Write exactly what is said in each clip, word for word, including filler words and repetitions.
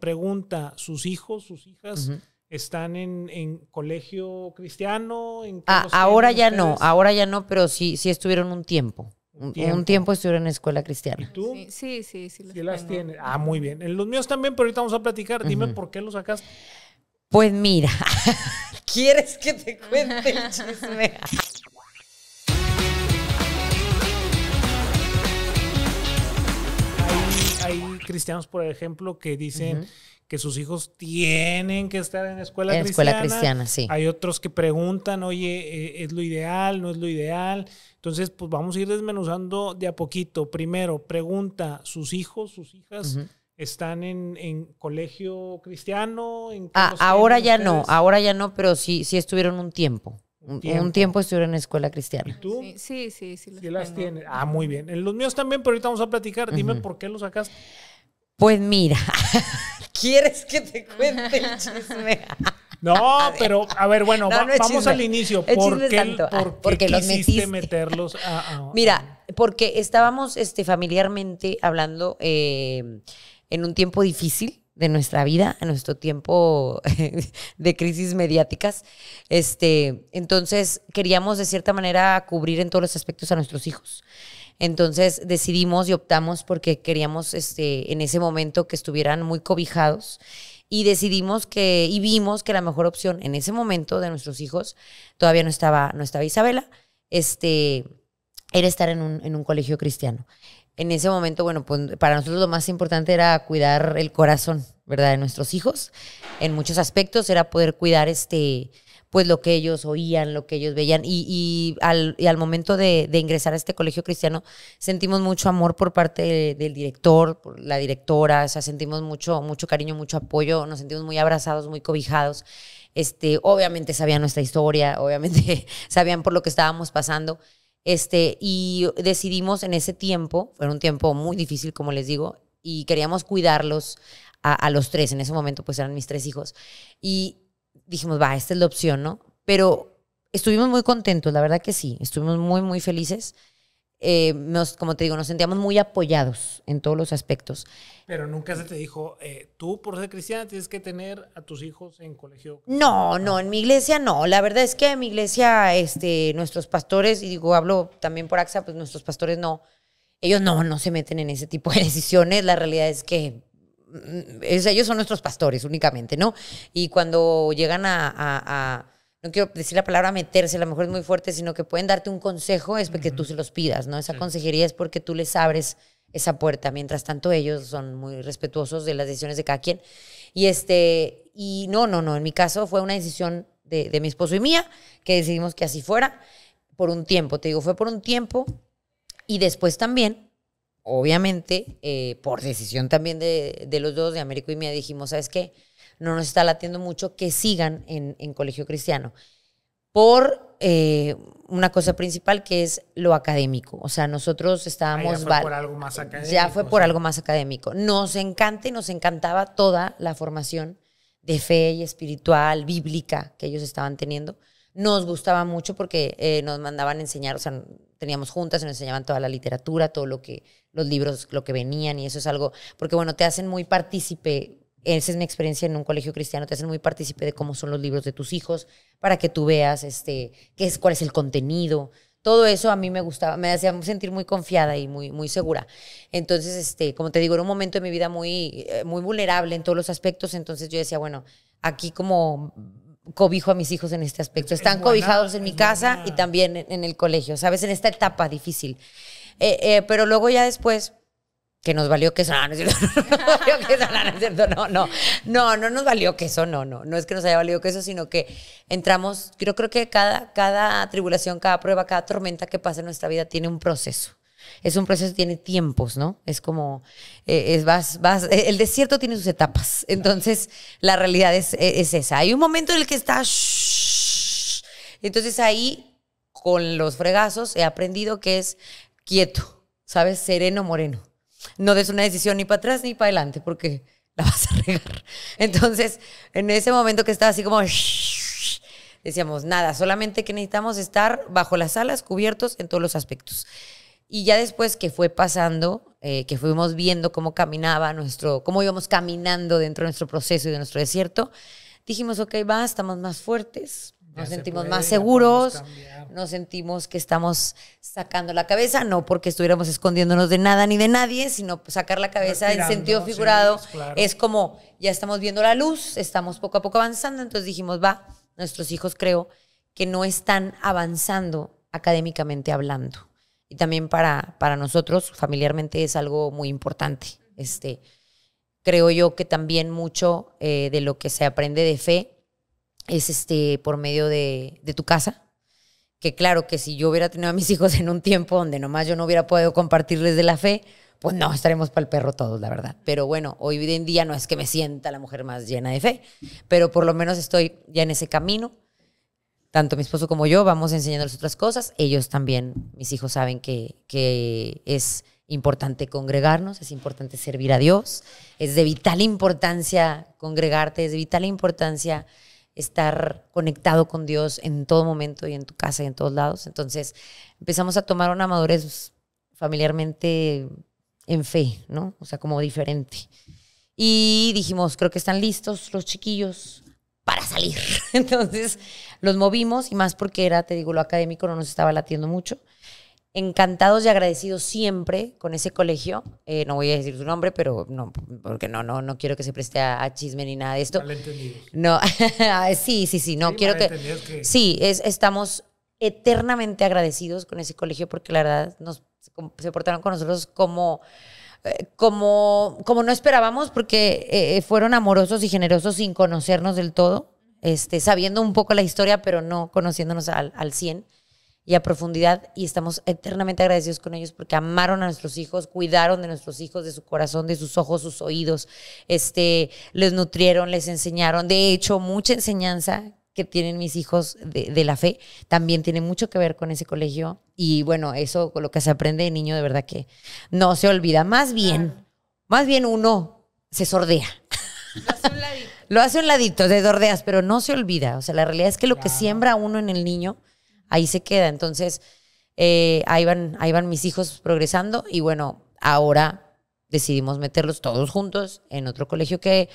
pregunta, ¿sus hijos, sus hijas uh-huh. están en, en colegio cristiano? En ah, ahora ya ustedes? no, ahora ya no, pero sí, sí estuvieron un tiempo. Un tiempo. un tiempo estuvieron en escuela cristiana. ¿Y tú? Sí, sí, sí. sí, los ¿Sí las tienes? Ah, muy bien. Los míos también, pero ahorita vamos a platicar. Dime uh-huh. por qué los sacaste. Pues mira, ¿quieres que te cuente el chisme? Hay, hay cristianos, por ejemplo, que dicen... Uh-huh. que sus hijos tienen que estar en escuela en cristiana. escuela cristiana, sí. Hay otros que preguntan, oye, ¿es lo ideal? ¿No es lo ideal? Entonces, pues vamos a ir desmenuzando de a poquito. Primero, pregunta, ¿sus hijos, sus hijas uh-huh. están en, en colegio cristiano? ¿En ah, ahora ya ustedes? no, ahora ya no, pero sí, sí estuvieron un tiempo. Un tiempo. un tiempo estuvieron en escuela cristiana. ¿Y tú? Sí, sí, sí. Sí, los ¿Sí las tienes? Ah, muy bien. Los míos también, pero ahorita vamos a platicar. Dime uh-huh. por qué los sacaste. Pues mira, ¿quieres que te cuente el chisme? No, pero a ver, bueno, no, va, no vamos chisme. al inicio. ¿Por qué, tanto, ¿por qué porque los metiste? meterlos? A, a, mira, porque estábamos este, familiarmente hablando eh, en un tiempo difícil de nuestra vida, en nuestro tiempo de crisis mediáticas. Este, entonces queríamos de cierta manera cubrir en todos los aspectos a nuestros hijos. Entonces decidimos y optamos porque queríamos este, en ese momento que estuvieran muy cobijados y decidimos que, y vimos que la mejor opción en ese momento de nuestros hijos, todavía no estaba, no estaba Isabela, este, era estar en un, en un colegio cristiano. En ese momento, bueno, pues para nosotros lo más importante era cuidar el corazón, ¿verdad?, de nuestros hijos. En muchos aspectos era poder cuidar este... pues lo que ellos oían, lo que ellos veían. Y, y, al, y al momento de, de ingresar a este colegio cristiano, sentimos mucho amor por parte de, del director, por la directora, o sea, sentimos mucho, mucho cariño, mucho apoyo, nos sentimos muy abrazados, muy cobijados. Este, obviamente sabían nuestra historia, obviamente sabían por lo que estábamos pasando. Este, y decidimos en ese tiempo, fue un tiempo muy difícil, como les digo, y queríamos cuidarlos a, a los tres. En ese momento, pues eran mis tres hijos. Y dijimos, va, esta es la opción, ¿no? Pero estuvimos muy contentos, la verdad que sí, estuvimos muy, muy felices. Eh, nos, como te digo, nos sentíamos muy apoyados en todos los aspectos. Pero nunca se te dijo, eh, tú por ser cristiana tienes que tener a tus hijos en colegio. No, no, en mi iglesia no. La verdad es que en mi iglesia este, nuestros pastores, y digo, hablo también por A X A, pues nuestros pastores no, ellos no, no se meten en ese tipo de decisiones. La realidad es que ellos son nuestros pastores únicamente, ¿no? Y cuando llegan a, a, a, no quiero decir la palabra meterse, a lo mejor es muy fuerte, sino que pueden darte un consejo, es porque uh-huh. tú se los pidas, ¿no? Esa sí. consejería es porque tú les abres esa puerta. Mientras tanto, ellos son muy respetuosos de las decisiones de cada quien. Y, este, y no, no, no, en mi caso fue una decisión de, de mi esposo y mía, que decidimos que así fuera por un tiempo. Te digo, fue por un tiempo y después también... Obviamente, eh, por decisión también de, de los dos, de Américo y mía, dijimos, ¿sabes qué? No nos está latiendo mucho que sigan en, en colegio cristiano. Por eh, una cosa principal que es lo académico. O sea, nosotros estábamos... Ah, ya fue por algo más académico. Ya fue por o sea. algo más académico. Nos encanta y nos encantaba toda la formación de fe y espiritual, bíblica, que ellos estaban teniendo. Nos gustaba mucho porque eh, nos mandaban enseñar, o sea... teníamos juntas, nos enseñaban toda la literatura, todo lo que, los libros, lo que venían, y eso es algo, porque bueno, te hacen muy partícipe, esa es mi experiencia en un colegio cristiano, te hacen muy partícipe de cómo son los libros de tus hijos, para que tú veas este, qué es, cuál es el contenido, todo eso a mí me gustaba, me hacía sentir muy confiada y muy, muy segura. Entonces, este, como te digo, era un momento de mi vida muy, muy vulnerable en todos los aspectos, entonces yo decía, bueno, aquí como... cobijo a mis hijos en este aspecto. Están es cobijados buena, en mi casa buena. y también en, en el colegio, ¿sabes? En esta etapa difícil. Eh, eh, pero luego ya después, que nos valió queso, no, no es cierto, no, no, valió queso, no, no, es cierto, no, no, no, no nos valió queso, no, no, no es que nos haya valido queso, sino que entramos, yo creo que cada, cada tribulación, cada prueba, cada tormenta que pasa en nuestra vida tiene un proceso. Es un proceso que tiene tiempos, ¿no? Es como, eh, es, vas, vas, el desierto tiene sus etapas. Entonces, la realidad es, es esa. Hay un momento en el que está... Shh, entonces, ahí, con los fregazos, he aprendido que es quieto, ¿sabes? Sereno, moreno. No des una decisión ni para atrás ni para adelante, porque la vas a regar. Entonces, en ese momento que estaba así como... Shh, decíamos, nada, solamente que necesitamos estar bajo las alas, cubiertos en todos los aspectos. Y ya después que fue pasando, eh, que fuimos viendo cómo caminaba nuestro, cómo íbamos caminando dentro de nuestro proceso y de nuestro desierto, dijimos, ok, va, estamos más fuertes, nos ya sentimos se puede, más seguros, nos sentimos que estamos sacando la cabeza, no porque estuviéramos escondiéndonos de nada ni de nadie, sino sacar la cabeza respirando, en sentido figurado, sí, claro. Es como ya estamos viendo la luz, estamos poco a poco avanzando, entonces dijimos, va, nuestros hijos creo que no están avanzando académicamente hablando. Y también para, para nosotros, familiarmente, es algo muy importante. Este, creo yo que también mucho eh, de lo que se aprende de fe es este, por medio de, de tu casa. Que claro, que si yo hubiera tenido a mis hijos en un tiempo donde nomás yo no hubiera podido compartirles de la fe, pues no, estaremos para el perro todos, la verdad. Pero bueno, hoy en día no es que me sienta la mujer más llena de fe, pero por lo menos estoy ya en ese camino. Tanto mi esposo como yo vamos enseñándoles otras cosas. Ellos también, mis hijos saben que, que es importante congregarnos, es importante servir a Dios, es de vital importancia congregarte, es de vital importancia estar conectado con Dios en todo momento y en tu casa y en todos lados. Entonces empezamos a tomar una madurez familiarmente en fe, ¿no? O sea, como diferente. Y dijimos, creo que están listos los chiquillos para salir. Entonces los movimos, y más porque era, te digo, lo académico no nos estaba latiendo mucho. Encantados y agradecidos siempre con ese colegio. Eh, no voy a decir su nombre, pero no, porque no, no, no quiero que se preste a, a chisme ni nada de esto. Malentendido. No, sí, sí, sí, no sí, quiero que, que. Sí, es, estamos eternamente agradecidos con ese colegio, porque la verdad nos, se portaron con nosotros como. Como, como no esperábamos, porque eh, fueron amorosos y generosos sin conocernos del todo, este, sabiendo un poco la historia, pero no conociéndonos al, al cien y a profundidad. Y estamos eternamente agradecidos con ellos, porque amaron a nuestros hijos, cuidaron de nuestros hijos, de su corazón, de sus ojos, sus oídos, este, les nutrieron, les enseñaron. De hecho, mucha enseñanza que tienen mis hijos de, de la fe también tiene mucho que ver con ese colegio. Y bueno, eso, con lo que se aprende de niño, de verdad que no se olvida. Más bien, ah. más bien uno se sordea. Lo hace un ladito. Lo hace un ladito, te sordeas, pero no se olvida. O sea, la realidad es que lo claro. que siembra uno en el niño, ahí se queda. Entonces, eh, ahí, van, ahí van mis hijos progresando. Y bueno, ahora decidimos meterlos todos juntos en otro colegio que,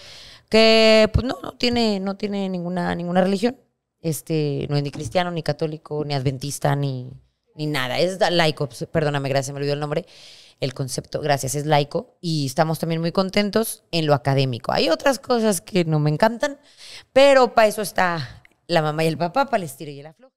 que pues no, no tiene, no tiene ninguna, ninguna religión. Este, no es ni cristiano, ni católico, ni adventista, ni, ni nada. Es laico, perdóname, gracias, me olvidó el nombre, el concepto, gracias, es laico. Y estamos también muy contentos en lo académico. Hay otras cosas que no me encantan, pero para eso está la mamá y el papá, para el estilo y el aflojo.